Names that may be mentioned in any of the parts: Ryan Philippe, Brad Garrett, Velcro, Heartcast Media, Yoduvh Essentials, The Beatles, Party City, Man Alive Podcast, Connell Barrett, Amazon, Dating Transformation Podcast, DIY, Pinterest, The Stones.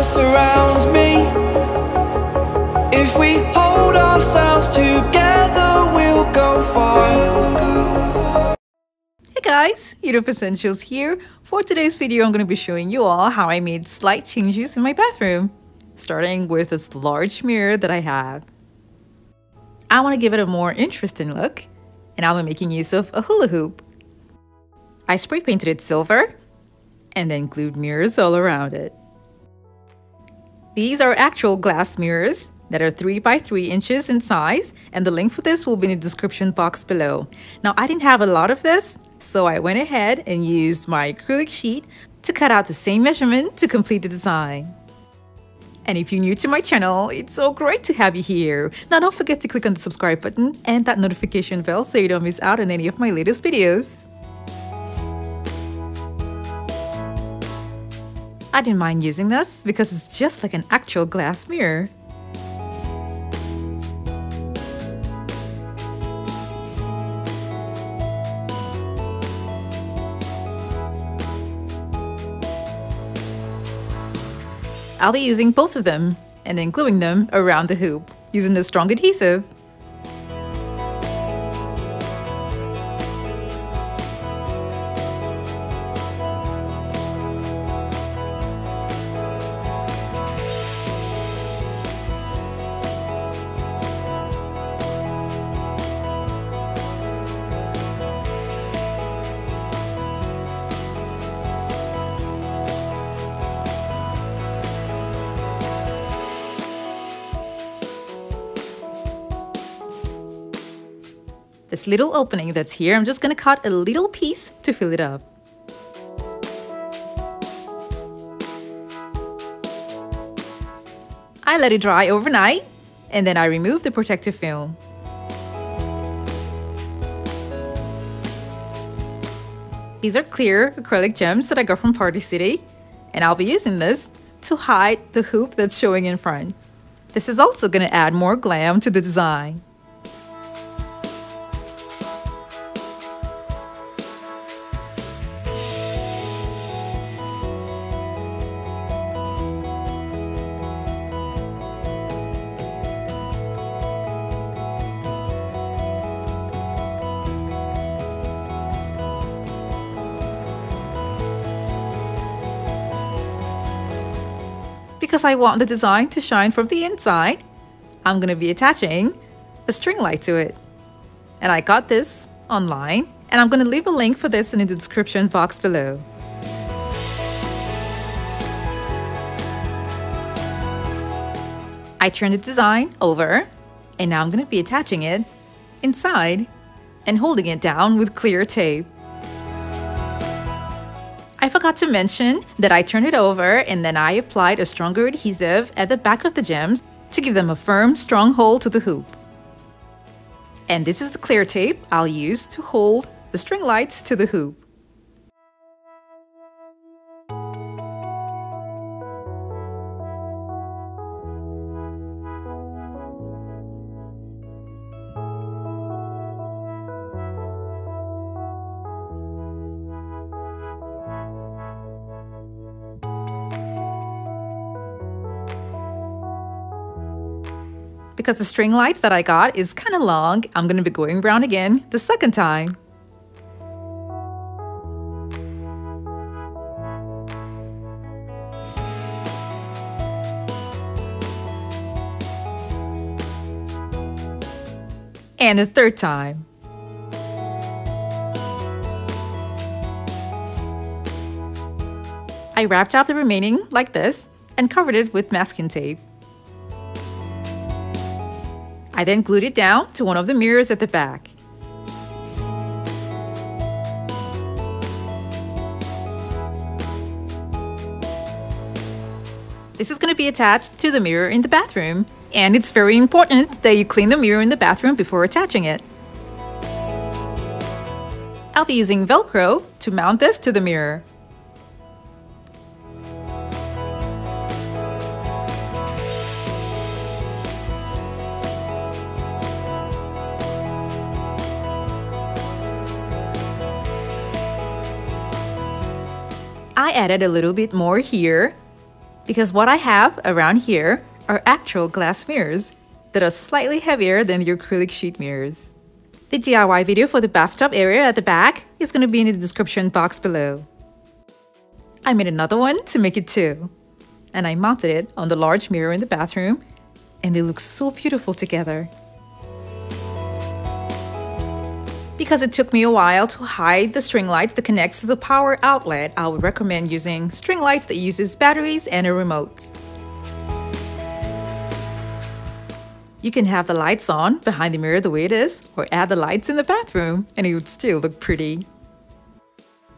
that surrounds me. If we hold ourselves together, we'll go far. Hey guys, Yoduvh Essentials here. For today's video, I'm going to be showing you all how I made slight changes in my bathroom, starting with this large mirror that I have. I want to give it a more interesting look, and I'll be making use of a hula hoop. I spray painted it silver and then glued mirrors all around it. These are actual glass mirrors that are 3 by 3 inches in size, and the link for this will be in the description box below. Now, I didn't have a lot of this, so I went ahead and used my acrylic sheet to cut out the same measurement to complete the design. And if you're new to my channel, it's so great to have you here. Now, don't forget to click on the subscribe button and that notification bell so you don't miss out on any of my latest videos. I didn't mind using this because it's just like an actual glass mirror. I'll be using both of them and then gluing them around the hoop using the strong adhesive. This little opening that's here, I'm just gonna cut a little piece to fill it up. I let it dry overnight, and then I remove the protective film. These are clear acrylic gems that I got from Party City, and I'll be using this to hide the hoop that's showing in front. This is also gonna add more glam to the design. Because I want the design to shine from the inside, I'm gonna be attaching a string light to it. And I got this online, and I'm gonna leave a link for this in the description box below. I turned the design over, and now I'm gonna be attaching it inside and holding it down with clear tape. I forgot to mention that I turned it over and then I applied a stronger adhesive at the back of the gems to give them a firm, strong hold to the hoop. And this is the clear tape I'll use to hold the string lights to the hoop. Because the string light that I got is kind of long, I'm going to be going around again the second time. And the third time. I wrapped up the remaining like this and covered it with masking tape. I then glued it down to one of the mirrors at the back. This is going to be attached to the mirror in the bathroom, and it's very important that you clean the mirror in the bathroom before attaching it. I'll be using Velcro to mount this to the mirror. I added a little bit more here because what I have around here are actual glass mirrors that are slightly heavier than your acrylic sheet mirrors. The DIY video for the bathtub area at the back is going to be in the description box below. I made another one to make it two, and I mounted it on the large mirror in the bathroom, and they look so beautiful together. Because it took me a while to hide the string light that connects to the power outlet, I would recommend using string lights that uses batteries and a remote. You can have the lights on behind the mirror the way it is, or add the lights in the bathroom and it would still look pretty.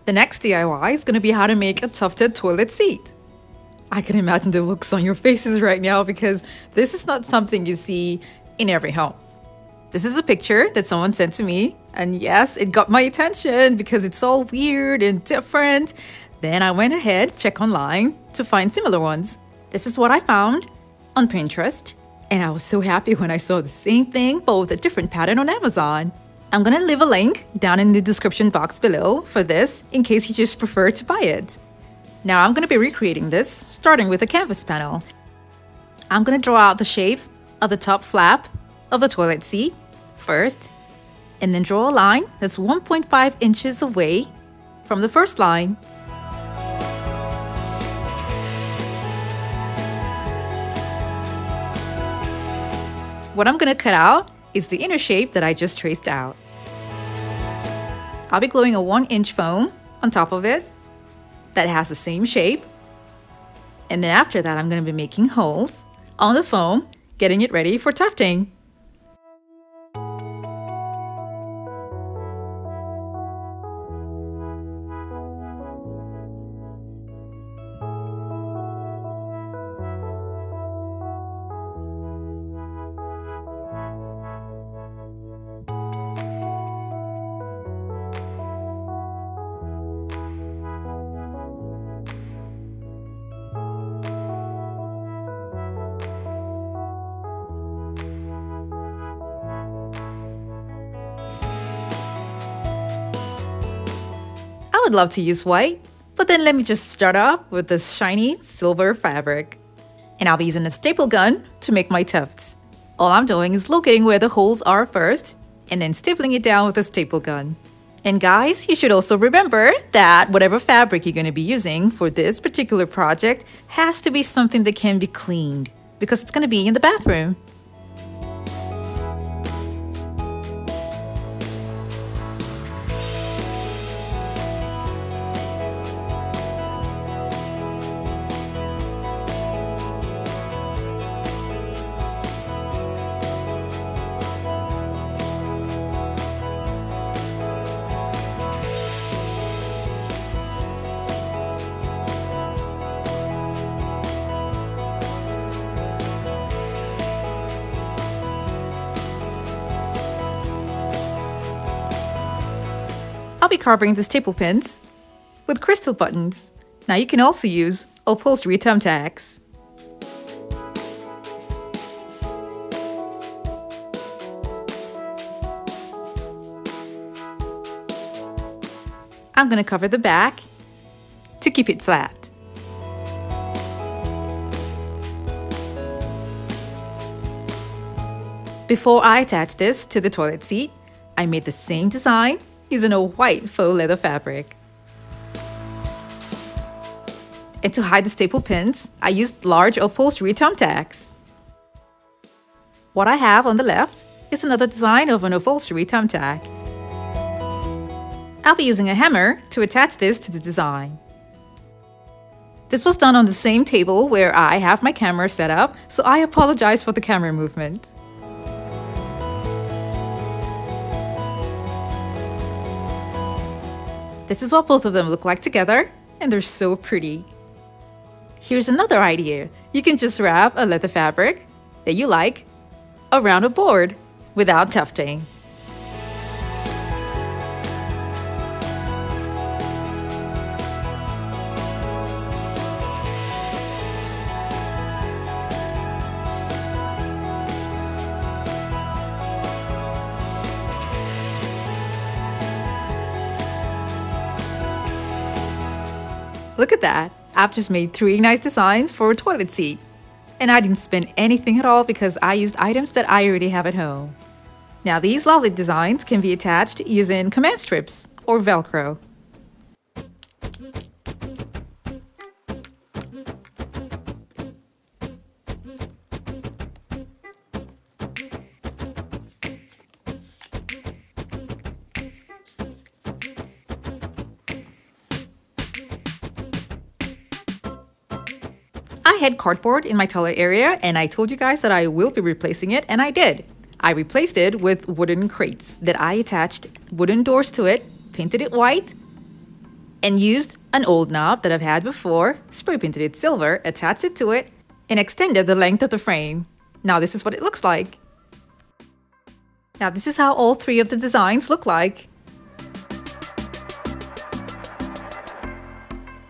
The next DIY is going to be how to make a tufted toilet seat. I can imagine the looks on your faces right now because this is not something you see in every home. This is a picture that someone sent to me, and yes, it got my attention because it's all weird and different. Then I went ahead to check online to find similar ones. This is what I found on Pinterest, and I was so happy when I saw the same thing but with a different pattern on Amazon. I'm gonna leave a link down in the description box below for this in case you just prefer to buy it. Now I'm gonna be recreating this starting with a canvas panel. I'm gonna draw out the shape of the top flap of the toilet seat first, and then draw a line that's 1.5 inches away from the first line. What I'm gonna cut out is the inner shape that I just traced out. I'll be gluing a 1-inch foam on top of it that has the same shape. And then after that, I'm going to be making holes on the foam, getting it ready for tufting. I would love to use white, but then let me just start off with this shiny silver fabric. And I'll be using a staple gun to make my tufts. All I'm doing is locating where the holes are first and then stapling it down with a staple gun. And guys, you should also remember that whatever fabric you're going to be using for this particular project has to be something that can be cleaned because it's going to be in the bathroom. I'll be carving the staple pins with crystal buttons. Now you can also use upholstery thumbtacks. I'm gonna cover the back to keep it flat. Before I attach this to the toilet seat, I made the same design using a white faux leather fabric. And to hide the staple pins, I used large upholstery thumbtacks. What I have on the left is another design of an upholstery thumbtack. I'll be using a hammer to attach this to the design. This was done on the same table where I have my camera set up, so I apologize for the camera movement. This is what both of them look like together, and they're so pretty. Here's another idea. You can just wrap a leather fabric that you like around a board without tufting. Look at that! I've just made 3 nice designs for a toilet seat. And I didn't spend anything at all because I used items that I already have at home. Now these lovely designs can be attached using command strips or Velcro. I had cardboard in my toilet area and I told you guys that I will be replacing it, and I did. I replaced it with wooden crates that I attached wooden doors to it, painted it white, and used an old knob that I've had before, spray painted it silver, attached it to it, and extended the length of the frame. Now this is what it looks like. Now this is how all 3 of the designs look like.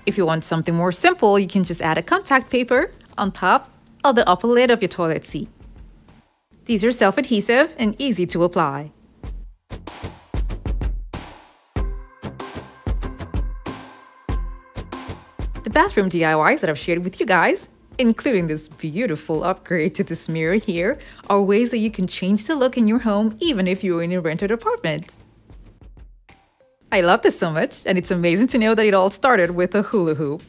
If you want something more simple, you can just add a contact paper on top of the upper lid of your toilet seat. These are self-adhesive and easy to apply. The bathroom DIYs that I've shared with you guys, including this beautiful upgrade to this mirror here, are ways that you can change the look in your home even if you're in a rented apartment. I love this so much, and it's amazing to know that it all started with a hula hoop.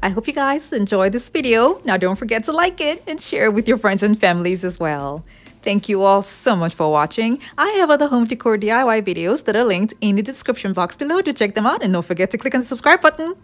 I hope you guys enjoyed this video. Now don't forget to like it and share it with your friends and families as well. Thank you all so much for watching. I have other home decor DIY videos that are linked in the description box below. Do check them out, and don't forget to click on the subscribe button.